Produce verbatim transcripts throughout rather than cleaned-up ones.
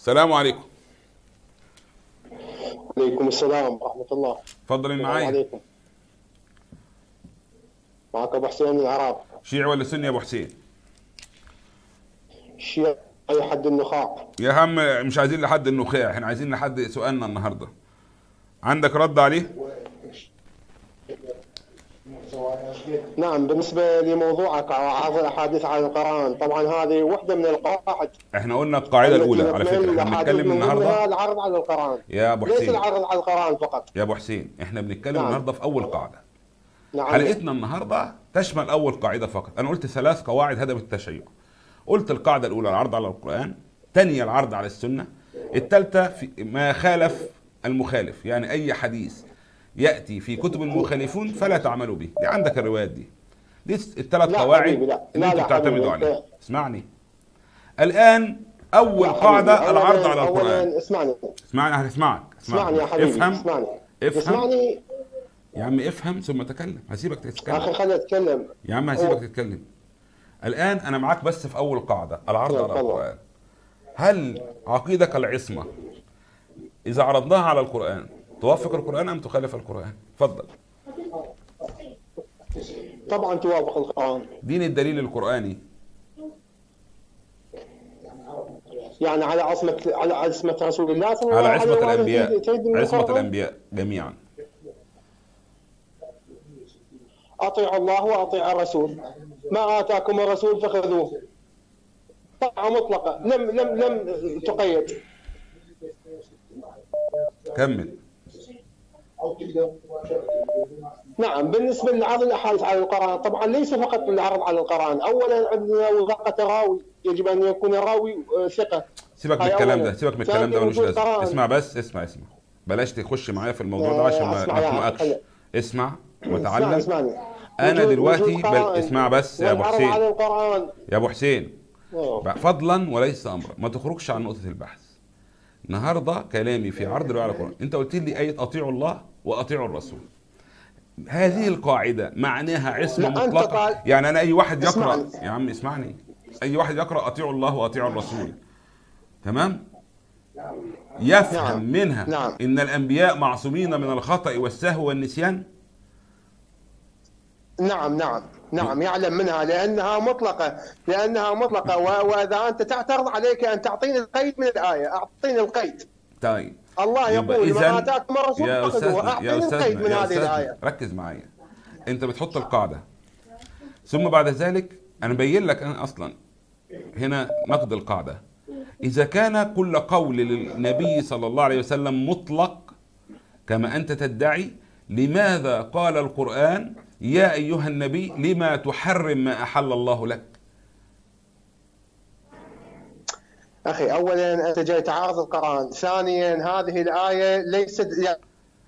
السلام عليكم. وعليكم السلام ورحمة الله. تفضل معايا. عليكم. معك أبو حسين من العراق. شيعي ولا سني يا أبو حسين؟ شيعي حد النخاع. يا هم مش عايزين لحد النخاع، احنا عايزين لحد سؤالنا النهارده. عندك رد عليه؟ نعم، بالنسبه لموضوعك عرض الاحاديث عن القران، طبعا هذه وحده من القواعد. احنا قلنا القاعده الاولى على فكره، احنا بنتكلم النهارده العرض على القران. يا ابو حسين، ليس العرض على القران فقط يا ابو حسين، احنا بنتكلم نعم. النهارده في اول قاعده. نعم. حلقتنا النهارده تشمل اول قاعده فقط. انا قلت ثلاث قواعد هدم التشيع. قلت القاعده الاولى العرض على القران، الثانيه العرض على السنه، الثالثه ما خالف المخالف، يعني اي حديث ياتي في كتب المخالفون فلا تعملوا به. دي عندك الروايات دي. دي الثلاث قواعد اللي انتوا بتعتمدوا عليها. اسمعني. الان اول قاعده العرض على القران. اسمعني اسمعني هسمعك. اسمعني يا حبيبي. افهم اسمعني. اسمعني يا عم، افهم ثم تكلم. هسيبك تتكلم. اخي خليني اتكلم. يا عم هسيبك تتكلم. الان انا معاك بس في اول قاعده العرض على القران. هل عقيدك العصمه اذا عرضناها على القران توافق القرآن أم تخالف القرآن؟ اتفضل. طبعا توافق القرآن. دين الدليل القرآني. يعني على عصمة على عصمة رسول الله صلى الله عليه وسلم. على عصمة الأنبياء. عصمة الأنبياء جميعا. أطيعوا الله وأطيعوا الرسول. ما آتاكم الرسول فخذوه. طاعة مطلقة، لم لم لم تقيد. كمل. نعم، بالنسبة لعرض الأحاديث على القرآن، طبعا ليس فقط العرض على القرآن، أولا عندنا وثاقة الراوي، يجب أن يكون الراوي ثقة. سيبك من الكلام ده، سيبك من الكلام ده ملوش لازمة. اسمع بس، اسمع اسمع، بلاش تخش معايا في الموضوع ده عشان ما نخنقكش. اسمع وتعلم. اسمعني. أنا دلوقتي بل... اسمع بس يا أبو حسين. على القرآن. يا أبو حسين، فضلا وليس أمرا، ما تخرجش عن نقطة البحث. النهارده كلامي في عرض الرواية على القرآن، أنت قلت لي آية أطيعوا الله وأطيعوا الرسول. هذه القاعدة معناها عصمة مطلقة، يعني أنا أي واحد يقرأ، يا عم اسمعني، أي واحد يقرأ أطيعوا الله وأطيعوا الرسول، تمام؟ يفهم منها إن الأنبياء معصومين من الخطأ والسهو والنسيان؟ نعم نعم نعم، يعلم منها لأنها مطلقة، لأنها مطلقة. وإذا أنت تعترض عليك أن تعطيني القيد من الآية، أعطيني القيد. طيب الله يقول ما آتاكم الرسول فخذوه، أعطيني القيد من هذه الآية. ركز معايا، أنت بتحط القاعدة ثم بعد ذلك أنا بين لك، أنا أصلا هنا نقد القاعدة. إذا كان كل قول للنبي صلى الله عليه وسلم مطلق كما أنت تدعي، لماذا قال القرآن يا أيها النبي لما تحرم ما أحل الله لك؟ أخي أولا أنت جاي تعارض القرآن، ثانيا هذه الآية ليست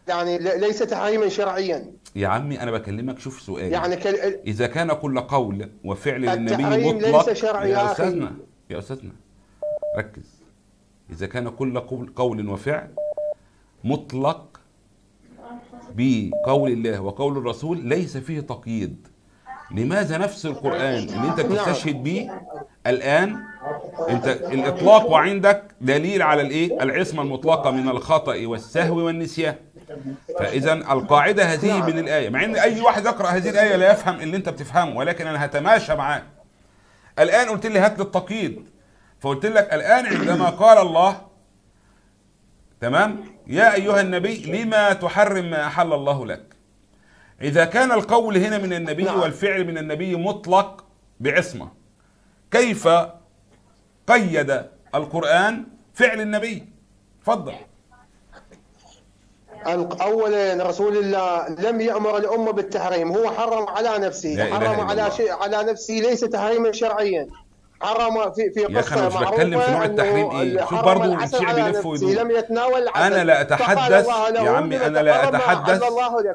يعني ليس تحريما شرعيا. يا عمي أنا بكلمك، شوف سؤالي، يعني كل... إذا كان كل قول وفعل للنبي مطلق ليس شرعي يا أستاذنا أخي. يا أستاذنا ركز، إذا كان كل قول وفعل مطلق بقول الله وقول الرسول ليس فيه تقييد، لماذا نفس القرآن اللي انت بتستشهد بيه الآن انت الإطلاق وعندك دليل على الايه؟ العصمة المطلقة من الخطأ والسهو والنسيان. فإذا القاعدة هذه من الآية، مع ان اي واحد يقرأ هذه الآية لا يفهم اللي انت بتفهمه، ولكن انا هتماشى معاك. الآن قلت لي هات لي التقييد، فقلت لك الآن عندما قال الله تمام يا أيها النبي لما تحرم ما أحل الله لك، إذا كان القول هنا من النبي والفعل من النبي مطلق بعصمة، كيف قيد القرآن فعل النبي؟ تفضل. أولا رسول الله لم يأمر الأمة بالتحريم، هو حرم على نفسه، حرم على شيء على نفسه ليس تحريما شرعيا. حرم في في قصه معروفه. مش بتكلم في نوع التحريم ايه، شوف برضه الشيء بيلف ويدور. انا لا اتحدث يا عمي، انا لا اتحدث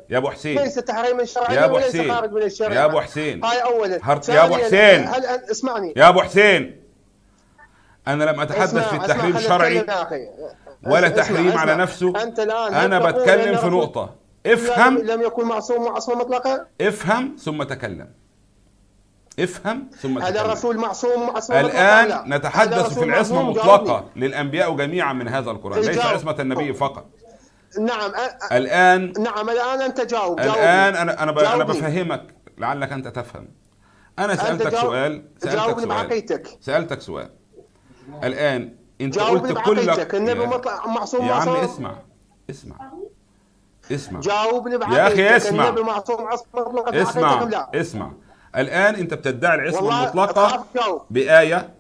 يا ابو حسين، ليس تحريما شرعيا وليس خارج من الشرع يا ابو حسين. هاي اولا. يا ابو حسين هل اسمعني يا ابو حسين، انا لم اتحدث في التحريم الشرعي ولا تحريم على نفسه. انت الان انا بتكلم في نقطه، افهم. لم يكن معصوم معصومه مطلقه. افهم ثم تكلم. افهم ثم هذا الرسول معصوم معصوم الآن لا. نتحدث في العصمة مطلقة للأنبياء جميعا من هذا القرآن، ليس عصمة النبي فقط. نعم أ... الآن نعم الآن أنت جاوب. الآن أنا أنا, ب... أنا بفهمك لعلك أنت تفهم. أنا سألتك جاوب... سؤال سألتك سؤال. سألتك سؤال الآن أنت قلت كلك النبي مطلق معصوم يا عم. اسمع اسمع اسمع جاوبني بعقيدتك. يا أخي اسمع النبي معصوم مطلق. اسمع اسمع الآن أنت بتدعي العصمة المطلقة بآية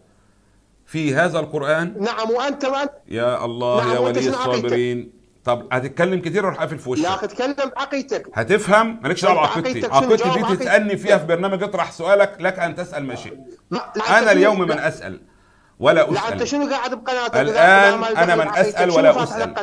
في هذا القرآن. نعم وأنت وأنت يا الله نعم يا ولي الصابرين. طب هتتكلم كتير وراح اقفل في وشك. لا هتتكلم بعقيدتك هتفهم، مالكش دعوه بعقيدتي. عقيدتي دي تسالني فيها في برنامج اطرح سؤالك، لك ان تسال ما شئت. انا اليوم من اسال ولا اسال. انت شنو قاعد بقناتك الان؟ انا من اسال ولا اسال.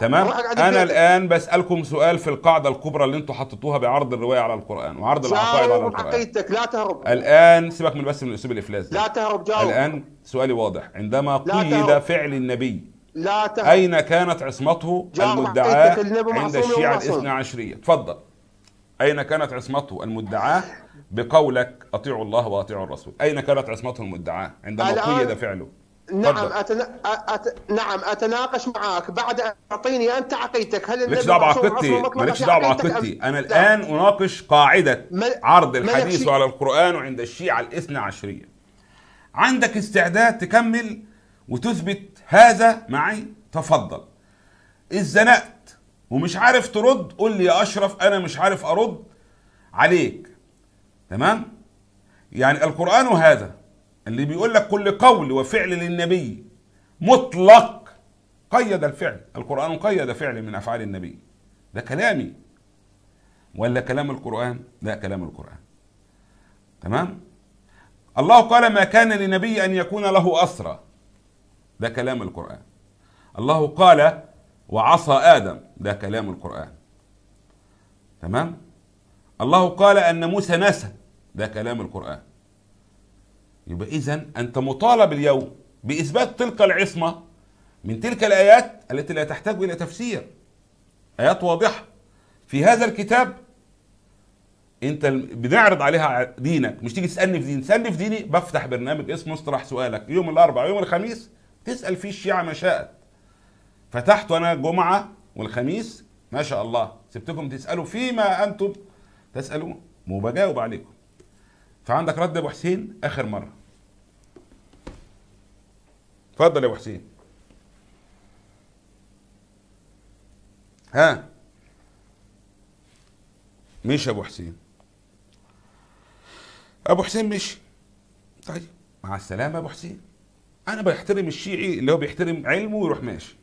تمام. انا الان بسالكم سؤال في القاعده الكبرى اللي انتم حطيتوها بعرض الروايه على القران وعرض العقائد على القران. عقيدتك لا تهرب الان. سيبك من بس من اسلوب الافلاس ده. لا تهرب جاوب. الان سؤالي واضح. عندما قيد فعل النبي لا تهرب. أين كانت عصمته المدعاة عند الشيعة الاثنى عشرية؟ تفضل. أين كانت عصمته المدعاة بقولك أطيعوا الله وأطيعوا الرسول؟ أين كانت عصمته المدعاة عندما قيد فعله؟ نعم أتنا... أت... نعم أتناقش معاك بعد أن تعطيني أنت عقيدتك. هل مالكش دعوة بعقيدتي، مالكش دعوة بعقيدتي. أنا الآن أناقش قاعدة مل... عرض الحديث ملكش... على القرآن وعند الشيعة الاثنى عشرية. عندك استعداد تكمل وتثبت هذا معي؟ تفضل. اتزنقت ومش عارف ترد، قول لي يا اشرف انا مش عارف ارد عليك. تمام؟ يعني القرآن هذا اللي بيقول لك كل قول وفعل للنبي مطلق. قيد الفعل، القرآن قيد فعل من افعال النبي. ده كلامي ولا كلام القرآن؟ ده كلام القرآن. تمام؟ الله قال ما كان لنبي ان يكون له اسرى. ده كلام القرآن. الله قال وعصى آدم. ده كلام القرآن. تمام؟ الله قال أن موسى نسى. ده كلام القرآن. يبقى إذن أنت مطالب اليوم بإثبات تلك العصمة من تلك الآيات التي لا تحتاج إلى تفسير. آيات واضحة في هذا الكتاب أنت بنعرض عليها دينك. مش تيجي تسألني في ديني. تسألني في ديني بفتح برنامج اسمه اطرح سؤالك يوم الأربعاء يوم الخميس تسأل فيه الشيعة ما شاءت. فتحته أنا الجمعة والخميس ما شاء الله، سبتكم تسألوا فيما أنتم تسألون وبجاوب عليكم. فعندك رد يا أبو حسين آخر مرة. اتفضل يا أبو حسين. ها مشي يا أبو حسين. أبو حسين مشي. طيب مع السلامة يا أبو حسين. أنا بحترم الشيعي اللي هو بيحترم علمه ويروح ماشي.